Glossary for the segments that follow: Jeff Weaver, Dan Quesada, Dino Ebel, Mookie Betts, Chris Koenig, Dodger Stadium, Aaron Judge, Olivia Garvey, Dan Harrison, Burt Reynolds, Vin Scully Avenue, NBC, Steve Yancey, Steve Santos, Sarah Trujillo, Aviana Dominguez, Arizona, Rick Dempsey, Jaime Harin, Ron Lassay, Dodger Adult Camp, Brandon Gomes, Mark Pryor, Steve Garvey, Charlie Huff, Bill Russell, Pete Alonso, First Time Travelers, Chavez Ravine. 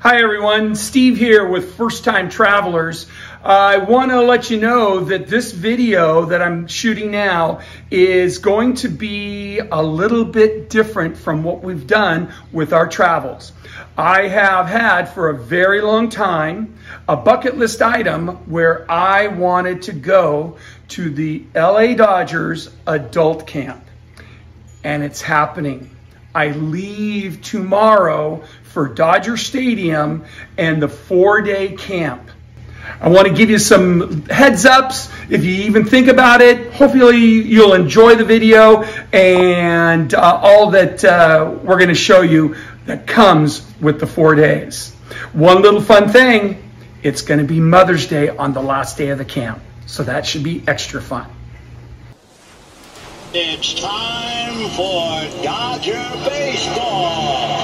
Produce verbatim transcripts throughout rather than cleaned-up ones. Hi everyone, Steve here with First Time Travelers. Uh, I want to let you know that this video that I'm shooting now is going to be a little bit different from what we've done with our travels. I have had for a very long time a bucket list item where I wanted to go to the L A Dodgers adult camp, and it's happening. I leave tomorrow for Dodger Stadium and the four-day camp. I want to give you some heads ups if you even think about it. Hopefully you'll enjoy the video and uh, all that uh, we're going to show you that comes with the four days. One little fun thing, it's going to be Mother's Day on the last day of the camp, so that should be extra fun. It's time for Dodger baseball.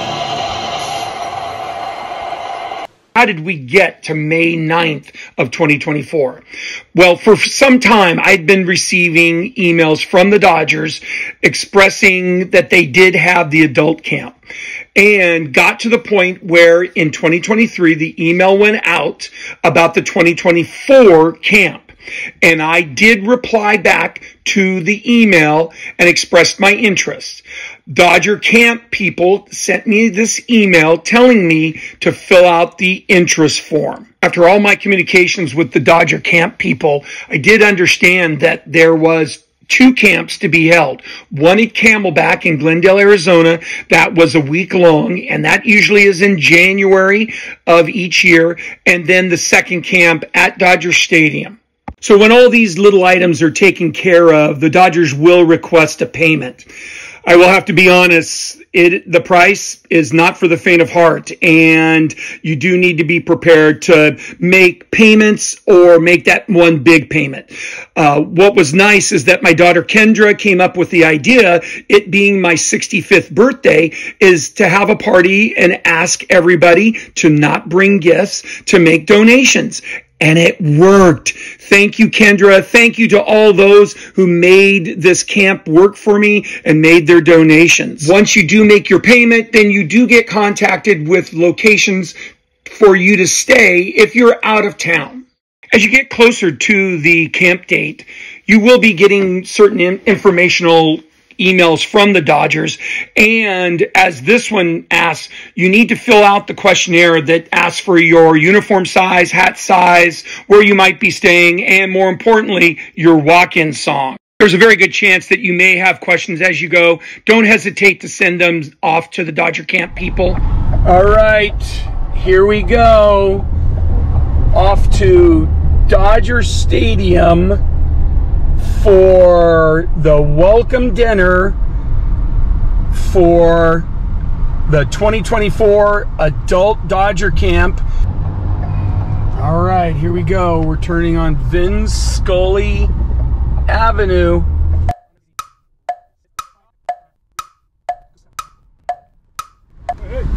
How did we get to May ninth of twenty twenty-four? Well, for some time, I'd been receiving emails from the Dodgers expressing that they did have the adult camp, and got to the point where in twenty twenty-three, the email went out about the twenty twenty-four camp. And I did reply back to the email and expressed my interest. Dodger camp people sent me this email telling me to fill out the interest form. After all my communications with the Dodger camp people, I did understand that there was two camps to be held. One at Camelback in Glendale, Arizona. That was a week long, and that usually is in January of each year. And then the second camp at Dodger Stadium. So when all these little items are taken care of, the Dodgers will request a payment. I will have to be honest, it, the price is not for the faint of heart, and you do need to be prepared to make payments or make that one big payment. Uh, what was nice is that my daughter Kendra came up with the idea, it being my sixty-fifth birthday, is to have a party and ask everybody to not bring gifts, to make donations. And it worked. Thank you, Kendra. Thank you to all those who made this camp work for me and made their donations. Once you do make your payment, then you do get contacted with locations for you to stay if you're out of town. As you get closer to the camp date, you will be getting certain informational emails from the Dodgers, and as this one asks, you need to fill out the questionnaire that asks for your uniform size, hat size, where you might be staying, and more importantly, your walk-in song. There's a very good chance that you may have questions as you go. Don't hesitate to send them off to the Dodger camp people. All right, here we go. Off to Dodger Stadium for the welcome dinner for the twenty twenty-four Adult Dodger Camp. All right, here we go. We're turning on Vin Scully Avenue.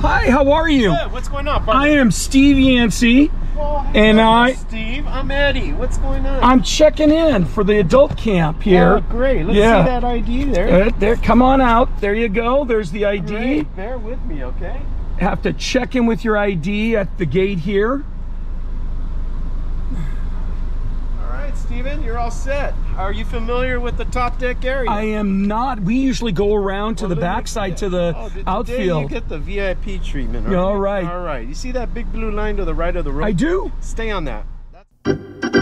Hi, how are you? Good. What's going on, partner? I am Steve Yancey. Well, and I, Steve, I'm Eddie. What's going on? I'm checking in for the adult camp here. Oh, great. Let's yeah. see that I D there. Uh, there. Come on out. There you go. There's the I D. Great. Bear with me, okay? Have to check in with your I D at the gate here. All right, Steven, you're all set. Are you familiar with the top deck area? I am not. We usually go around to well, the backside to the oh, the, outfield. You get the V I P treatment. All right. All right. All right. You see that big blue line to the right of the road? I do. Stay on that. That's...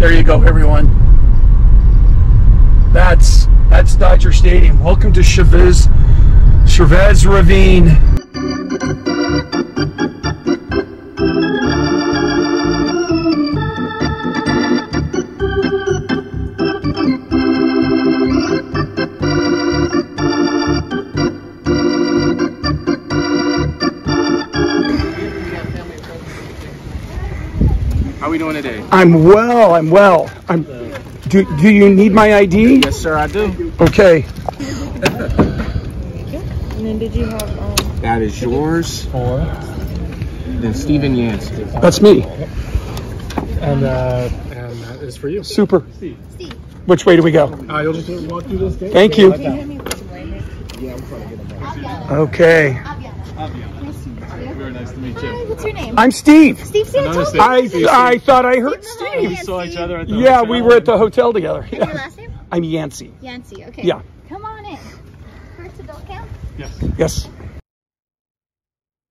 There you go, everyone. That's that's Dodger Stadium. Welcome to Chavez Chavez Ravine. How are we doing today? I'm well, I'm well. I'm do do you need my I D? Yes, sir, I do. Okay. And then did you have um, that is yours for then Stephen Yancey. That's me. And uh and that is for you. Super. Steve. Steve. Which way do we go? Uh, you'll just walk through this gate. Thank you. Okay. Very nice to meet you. Hi, what's your name? I'm Steve. Steve Santos. I, Steve. I thought I heard Steve. We saw each other at the yeah, hotel. Yeah, we were at the hotel together. Yeah. Your last name? I'm Yancey. Yancey, okay. Yeah. Come on in. First adult camp? Yes. Yes.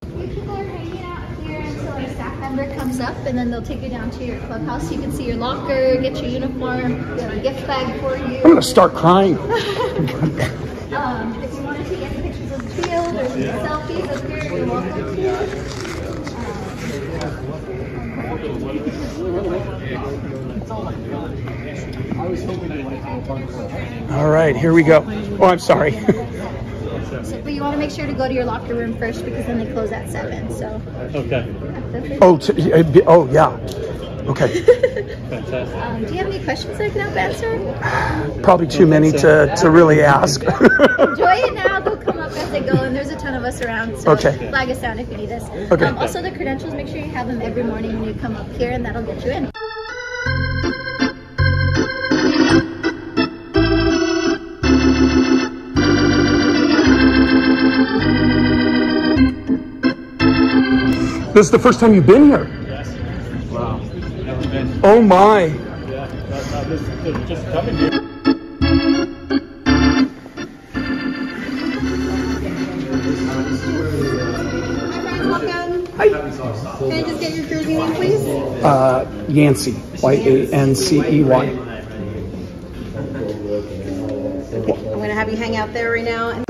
You people are hanging out here until our staff member comes up, and then they'll take you down to your clubhouse. You can see your locker, get your uniform, get a gift bag for you. I'm going to start crying. um, if you wanted to get pictures of the field or some selfies up here, you're welcome to. All right, here we go. Oh, I'm sorry. So, but you want to make sure to go to your locker room first, because then they close at seven. So. Okay. Oh, t oh yeah. Okay. Fantastic. Um, do you have any questions I can help answer? Probably too many to to really ask. Enjoy it now. Go come up as they go, and there's a ton of us around. So okay. Flag us down if you need us. Okay. Um, also, the credentials. Make sure you have them every morning when you come up here, and that'll get you in. This is the first time you've been here? Yes. Wow. Never been. Oh my. Yeah, not, not this, this, just coming here. Hi. Can I just get your jersey name, please? Uh, Yancey. Y A N C E Y. I'm going to have you hang out there right now. And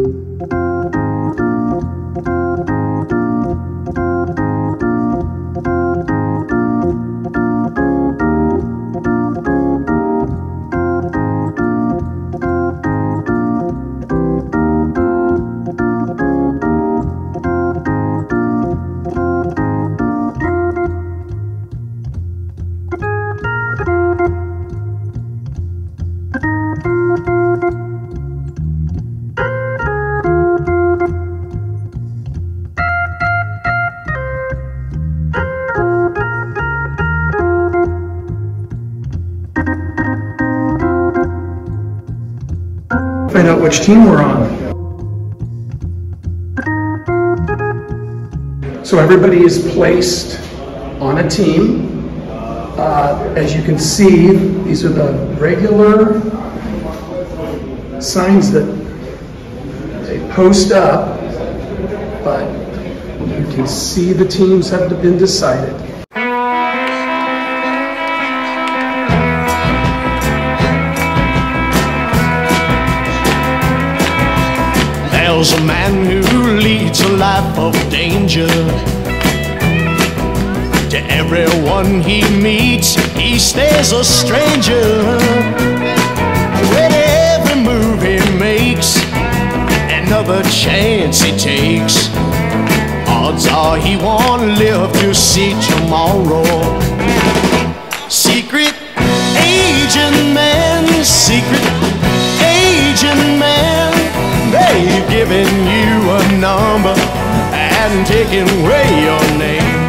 find out which team we're on. So everybody is placed on a team. Uh, as you can see, these are the regular signs that they post up, but you can see the teams have been decided. There's a man who leads a life of danger. To everyone he meets, he stays a stranger. With every move he makes, another chance he takes. Odds are he won't live to see tomorrow. Secret agent man, secret agent man. They've given you a number and taken away your name.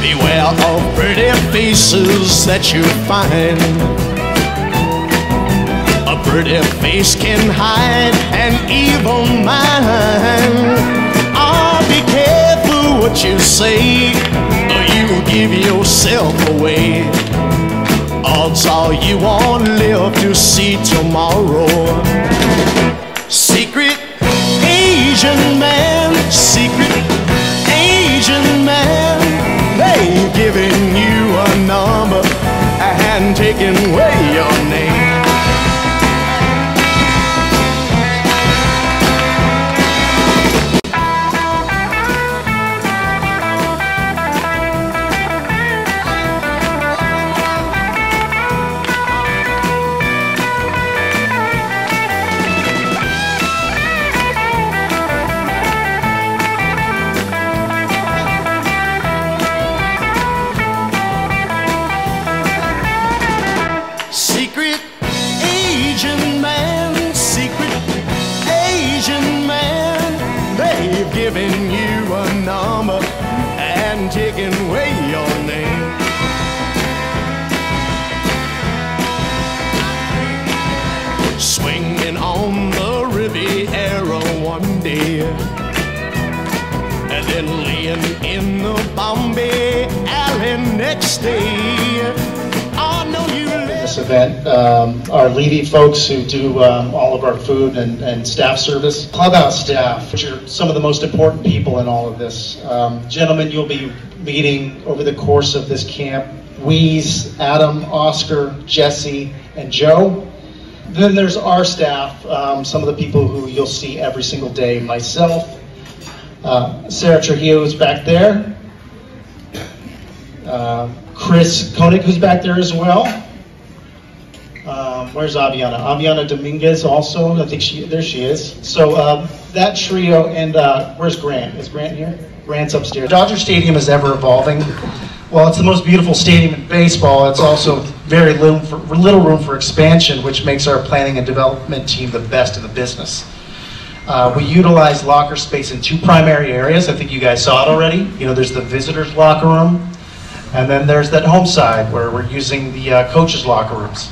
Beware of pretty faces that you find. A pretty face can hide an evil mind. Oh, be careful what you say, or you'll give yourself away. Odds are you won't live to see tomorrow. Secret Asian man, secret Asian man. They've given you a number and taken away your name. Giving you a number and taking away your name. one day, and then laying in the Bombay alley next day. Event, um, our Levy folks who do um, all of our food and, and staff service, clubhouse staff, which are some of the most important people in all of this. Um, gentlemen, you'll be meeting over the course of this camp, Wheeze, Adam, Oscar, Jesse, and Joe. Then there's our staff, um, some of the people who you'll see every single day, myself, uh, Sarah Trujillo is back there, uh, Chris Koenig who's back there as well. Um, where's Aviana? Aviana Dominguez also, I think she, there she is. So uh, that trio, and uh, where's Grant? Is Grant here? Grant's upstairs. Dodger Stadium is ever evolving. Well, it's the most beautiful stadium in baseball. It's also very little, for, little room for expansion, which makes our planning and development team the best in the business. Uh, we utilize locker space in two primary areas. I think you guys saw it already. You know, there's the visitors' locker room, and then there's that home side where we're using the uh, coaches' locker rooms.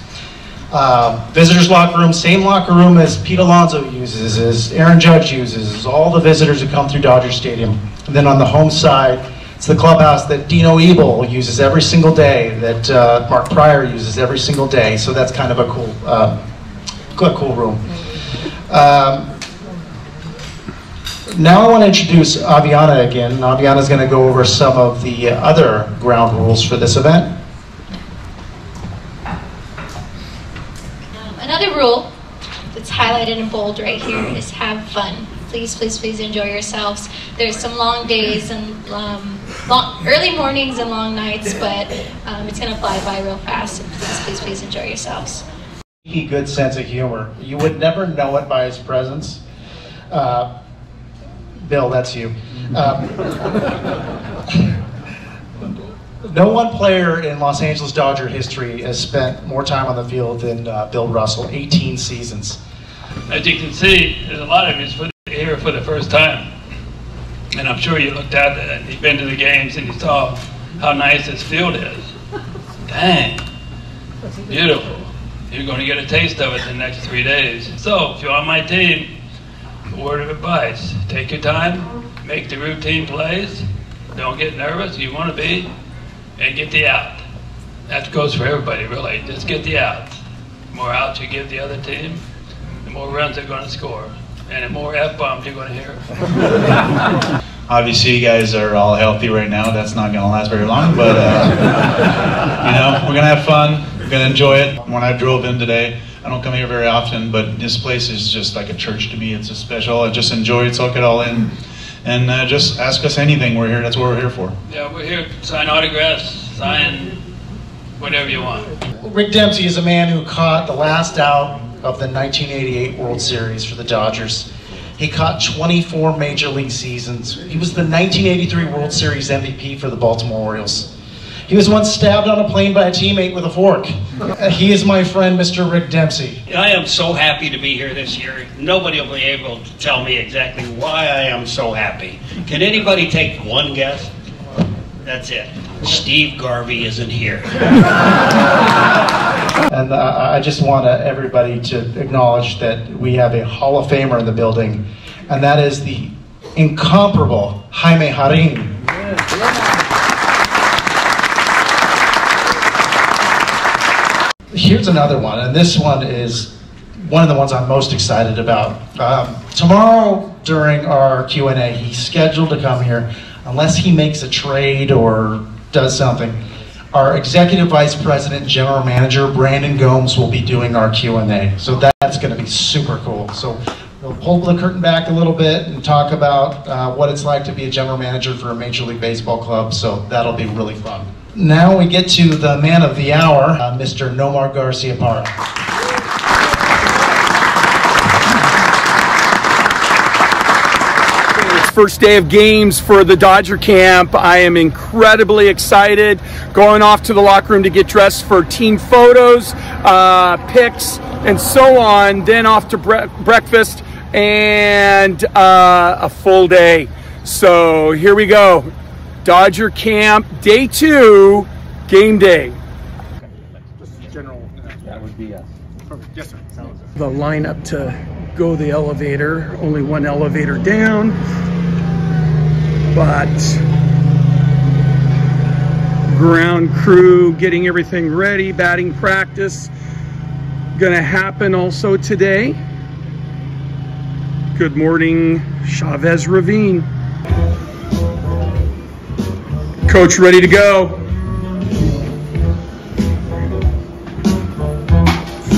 Uh, visitors' locker room, same locker room as Pete Alonso uses, as Aaron Judge uses, as all the visitors who come through Dodger Stadium. And then on the home side, it's the clubhouse that Dino Ebel uses every single day, that uh, Mark Pryor uses every single day. So that's kind of a cool, uh, cool, cool room. Um, now I want to introduce Aviana again. Aviana's going to go over some of the other ground rules for this event. Another rule that's highlighted in bold right here is have fun. Please, please, please enjoy yourselves. There's some long days and um, long, early mornings and long nights, but um, it's going to fly by real fast. And please, please, please enjoy yourselves. A good sense of humor. You would never know it by his presence. Uh, Bill, that's you. Um, No one player in Los Angeles Dodger history has spent more time on the field than uh, Bill Russell, eighteen seasons. As you can see, there's a lot of us here for the first time. And I'm sure you looked out there and you've been to the games and you saw how nice this field is. Dang, beautiful. You're going to get a taste of it in the next three days. So, if you're on my team, a word of advice. Take your time, make the routine plays, don't get nervous, you want to be. And get the out. That goes for everybody, really. Just get the out. The more outs you give the other team, the more runs they're going to score. And the more F-bombs you're going to hear. Obviously, you guys are all healthy right now. That's not going to last very long. But, uh, you know, we're going to have fun. We're going to enjoy it. When I drove in today, I don't come here very often, but this place is just like a church to me. It's a special. I just enjoy it, soak it all in. And uh, just ask us anything. We're here. That's what we're here for. Yeah, we're here. Sign autographs. Sign whatever you want. Rick Dempsey is a man who caught the last out of the nineteen eighty-eight World Series for the Dodgers. He caught twenty-four Major League seasons. He was the nineteen eighty-three World Series M V P for the Baltimore Orioles. He was once stabbed on a plane by a teammate with a fork. He is my friend, Mister Rick Dempsey. I am so happy to be here this year. Nobody will be able to tell me exactly why I am so happy. Can anybody take one guess? That's it. Steve Garvey isn't here. And uh, I just want uh, everybody to acknowledge that we have a Hall of Famer in the building, and that is the incomparable Jaime Harin. Here's another one, and this one is one of the ones I'm most excited about. Um, tomorrow during our Q and A, he's scheduled to come here, unless he makes a trade or does something. Our Executive Vice President and General Manager, Brandon Gomes, will be doing our Q and A. So that's going to be super cool. So we'll pull the curtain back a little bit and talk about uh, what it's like to be a general manager for a Major League Baseball club, so that'll be really fun. Now we get to the man of the hour, uh, Mister Nomar Garciaparra. First day of games for the Dodger camp. I am incredibly excited. Going off to the locker room to get dressed for team photos, uh, pics, and so on. Then off to bre breakfast and uh, a full day. So here we go. Dodger camp, day two, game day. Just general, that would be us. Yes, sir. The lineup to go the elevator, only one elevator down, but ground crew getting everything ready, batting practice gonna happen also today. Good morning, Chavez Ravine. Coach ready to go.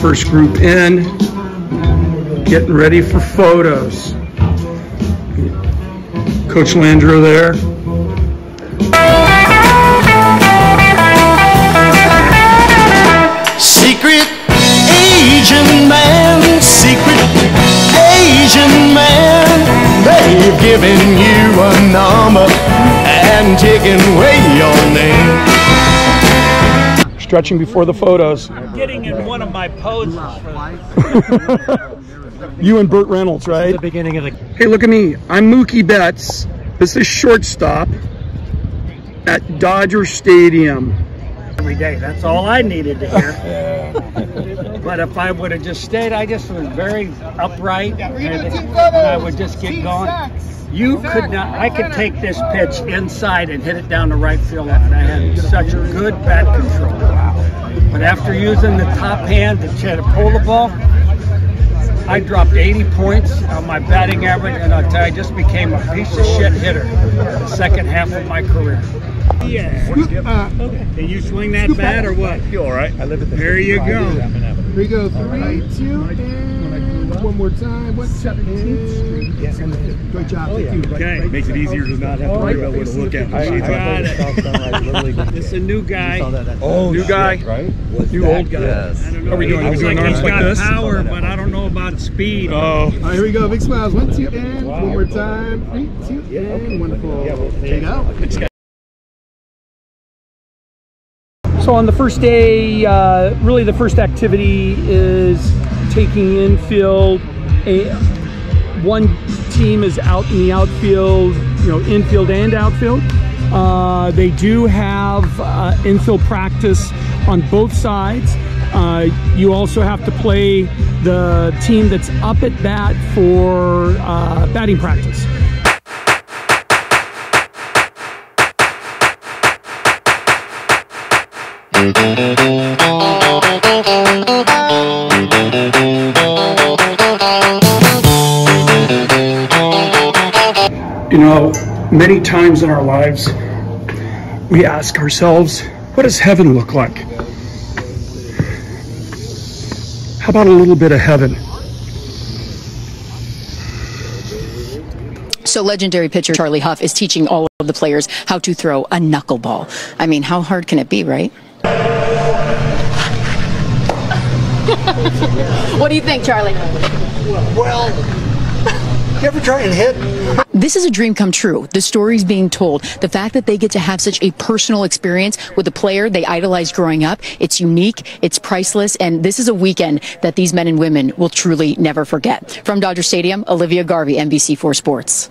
First group in, getting ready for photos. Coach Landrew there. Secret Asian man, secret Asian man. They've given you a number and taken away your name. Stretching before the photos. Getting in one of my poses. You and Burt Reynolds, right? The beginning of the. Hey, look at me. I'm Mookie Betts. This is shortstop at Dodger Stadium. Every day. That's all I needed to hear. But if I would have just stayed, I just was very upright, and, and I would just get going. You could not. I could take this pitch inside and hit it down the right field line. I had such good bat control. But after using the top hand to try to pull the ball, I dropped eighty points on my batting average, and I'll tell you, I just became a piece of shit hitter the second half of my career. Yeah. Uh, okay. Can you swing that bat or what? You all right? I live at the. There you go. Here we go. Three, two, and one more time. seventeenth Street. Yes. Good job. Oh, yeah. Okay. Makes it easier to not have to worry about what to look at. I got it. It's a new guy. Oh, new guy. Right? New old guy. Yes. I don't know. Are we doing? Are we doing arms like this? He's got power, but I don't know about speed. Oh. All right. Here we go. Big smiles. One, two, and one more time. Three, two, and wonderful. There you go. So on the first day, uh, really the first activity is taking infield. A, one team is out in the outfield, you know, infield and outfield. Uh, they do have uh, infield practice on both sides. Uh, you also have to play the team that's up at bat for uh, batting practice. You know, many times in our lives, we ask ourselves, what does heaven look like? How about a little bit of heaven? So legendary pitcher Charlie Huff is teaching all of the players how to throw a knuckleball. I mean, how hard can it be, right? What do you think, Charlie? Well, you ever try and hit? This is a dream come true. The stories being told, the fact that they get to have such a personal experience with a player they idolized growing up, it's unique, it's priceless, and this is a weekend that these men and women will truly never forget. From Dodger Stadium, Olivia Garvey, N B C four Sports.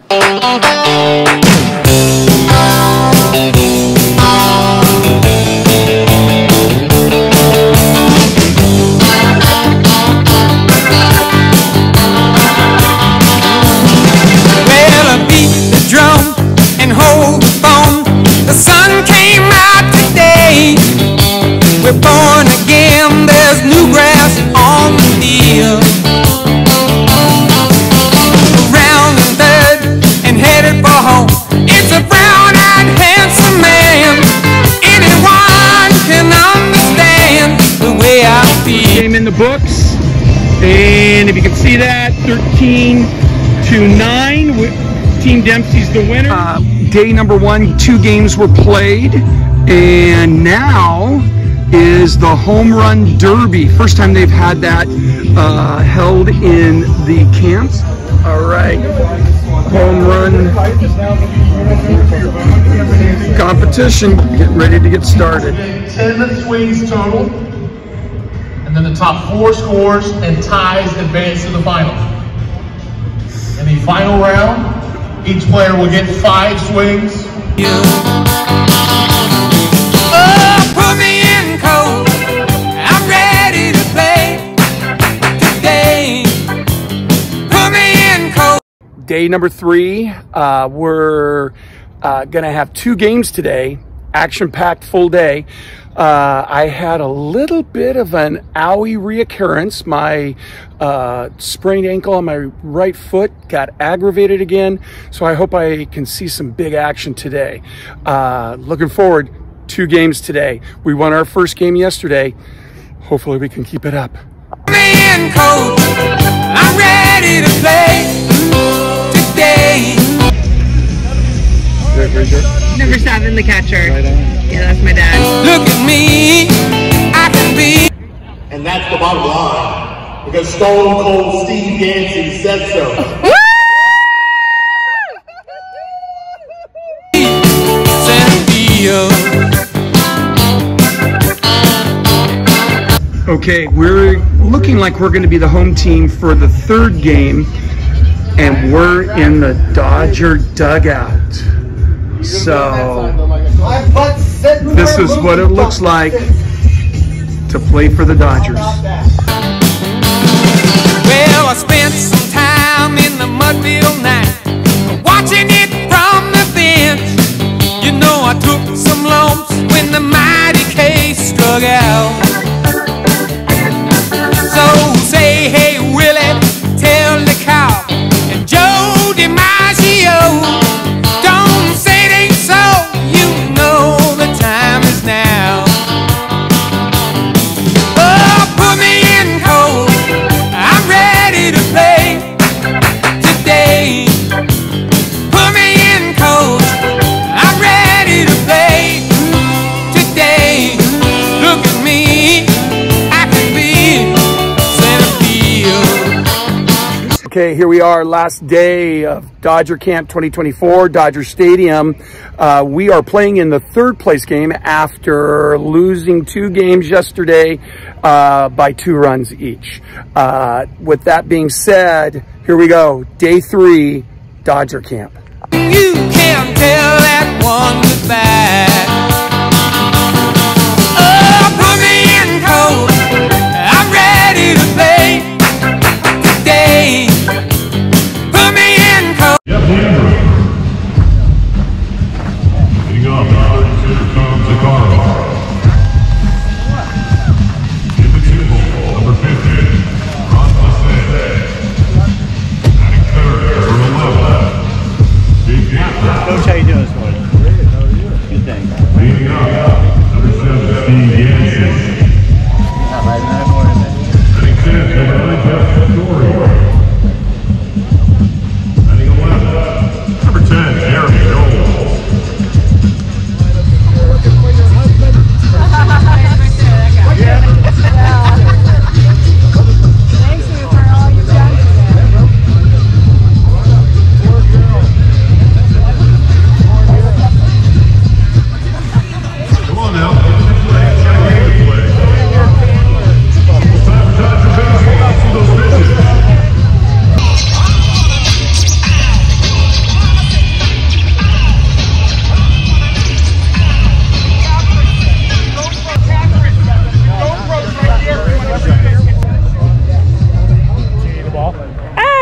Books, and if you can see that, thirteen to nine, Team Dempsey's the winner. Uh, day number one, two games were played, and now is the Home Run Derby. First time they've had that uh, held in the camps. All right, home run competition. Get ready to get started. Ten swings total. And then the top four scores and ties advance to the final. In the final round, each player will get five swings. You. Oh, put me in cold. I'm ready to play today. day number three. Uh, we're uh, going to have two games today, action-packed full day. Uh, I had a little bit of an owie reoccurrence. My uh, sprained ankle on my right foot got aggravated again, so I hope I can see some big action today. Uh, looking forward to two games today. We won our first game yesterday. Hopefully we can keep it up. Man, coach, I'm ready to play today. Number seven, the catcher. Right on. Yeah, that's my dad. Look at me, I can be. And that's the bottom line, because Stone Cold Steve Yancey said so. Okay, we're looking like we're going to be the home team for the third game, and we're in the Dodger dugout. So this is what it looks like to play for the Dodgers. Well, I spent some time in the Mudville night, watching it from the bench. You know, I took some lumps when the mighty K struck out. Okay, here we are, last day of Dodger Camp twenty twenty-four, Dodger Stadium. Uh, we are playing in the third place game after losing two games yesterday uh, by two runs each. Uh, with that being said, here we go, day three, Dodger Camp. You can't tell that one was bad. Jeff Weaver. Leading off, here comes Icarro. In the two hole, number fifteen, Ron Lassay. Batting third, number eleven, Steve Garvey. Coach, how you doing this morning? Great, how are you? Good, thanks. Leading off, number seven, Steve Yancey. Batting fifth, number nine, Jeff Weaver.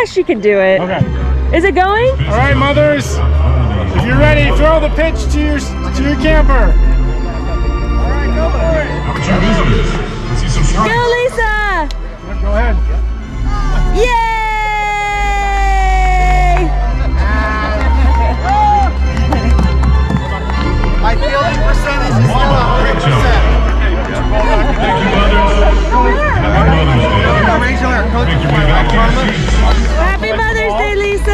She can do it. Okay. Is it going? All right, mothers. If you're ready, throw the pitch to your to your camper. All right, go for it. Go, Lisa. Go ahead. Yay! My fielding percentage is still up. Great job. Thank you, mothers. Happy Mother's Day, Lisa! I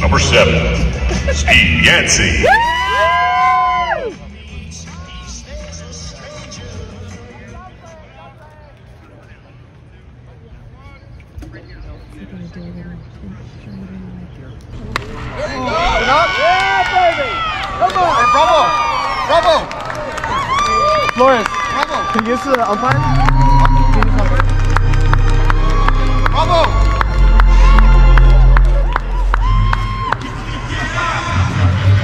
know! Number seven, Steve Yancey. Can you get to the umpire? Bravo!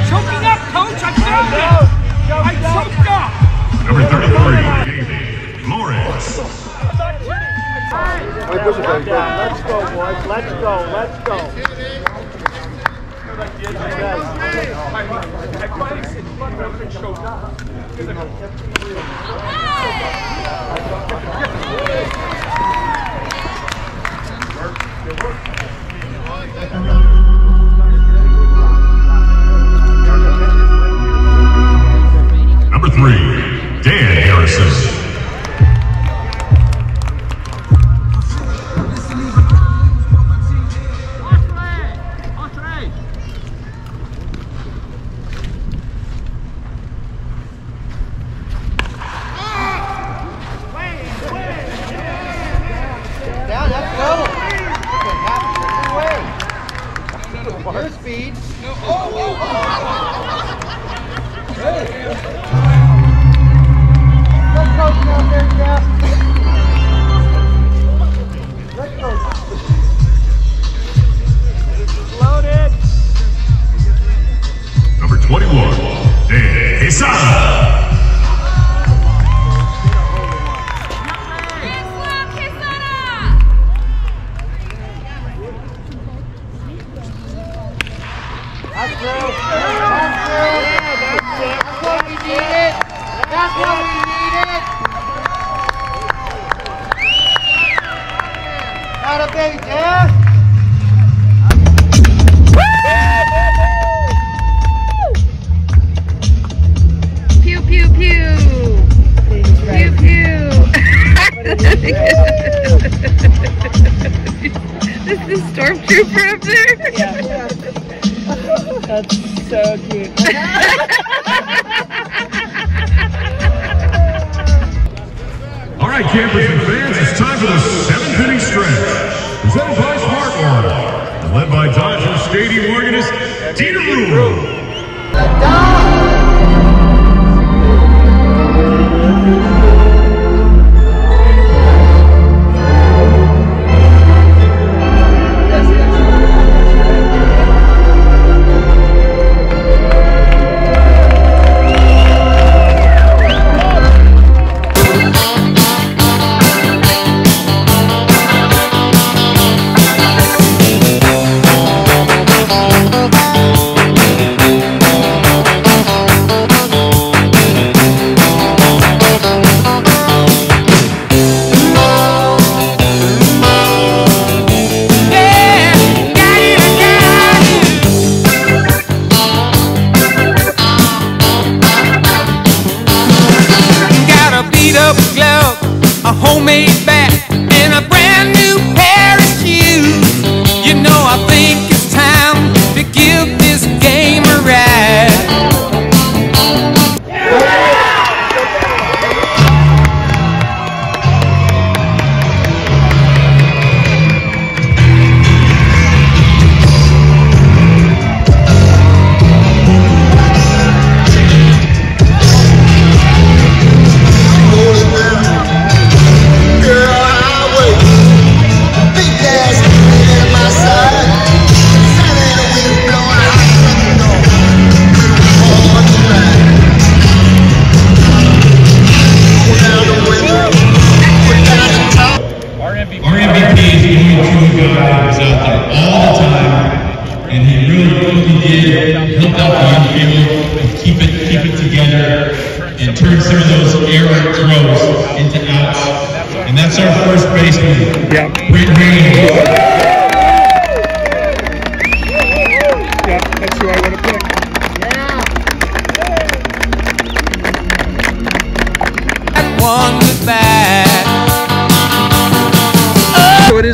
Choking up, coach! I choked up! I choked up! Number thirty-three, Lauren. Countdown. Let's go, boys. Let's go. Let's go. Hey! Number three, Dan Harrison. Down, let's go. Your speed. No. Oh, oh, oh. Hey. Let's go down there, Jeff. Let's go. It's loaded. Number twenty-one, Dan Quesada.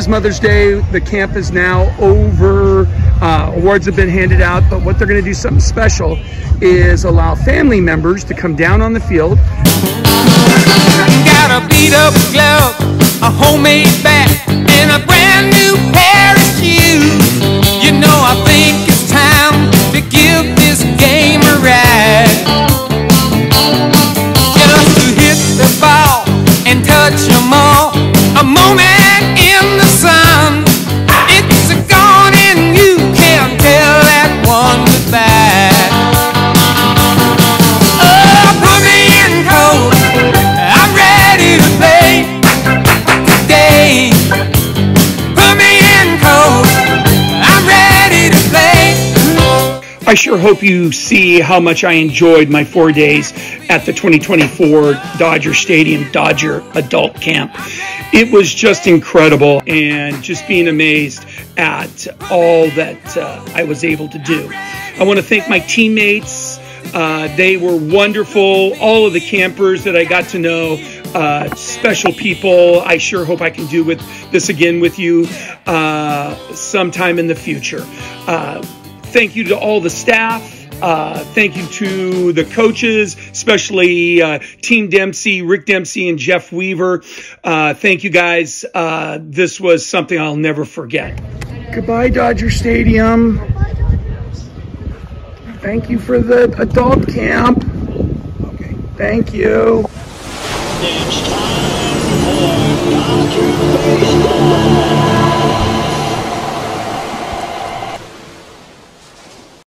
Mother's Day, the camp is now over, uh, awards have been handed out, but what they're going to do something special is allow family members to come down on the field. Got a beat up glove, a homemade bat, and a brand new pair of shoes. You know, I think it's time to give this game a ride. Get us to hit the ball and touch them all. A moment in the sun, it's a gone and you can't tell that one goodbye. Oh, put me in cold, I'm ready to play. Today I sure hope you see how much I enjoyed my four days at the twenty twenty-four Dodger Stadium Dodger Adult Camp. It was just incredible, and just being amazed at all that uh, I was able to do. I want to thank my teammates. Uh, they were wonderful. All of the campers that I got to know, uh, special people. I sure hope I can do with this again with you uh, sometime in the future. Uh, thank you to all the staff. Uh, thank you to the coaches, especially uh, Team Dempsey, Rick Dempsey, and Jeff Weaver. Uh, thank you guys. Uh, this was something I'll never forget. Goodbye, Dodger Stadium. Thank you for the adult camp. Okay, thank you. It's time for Dodger baseball.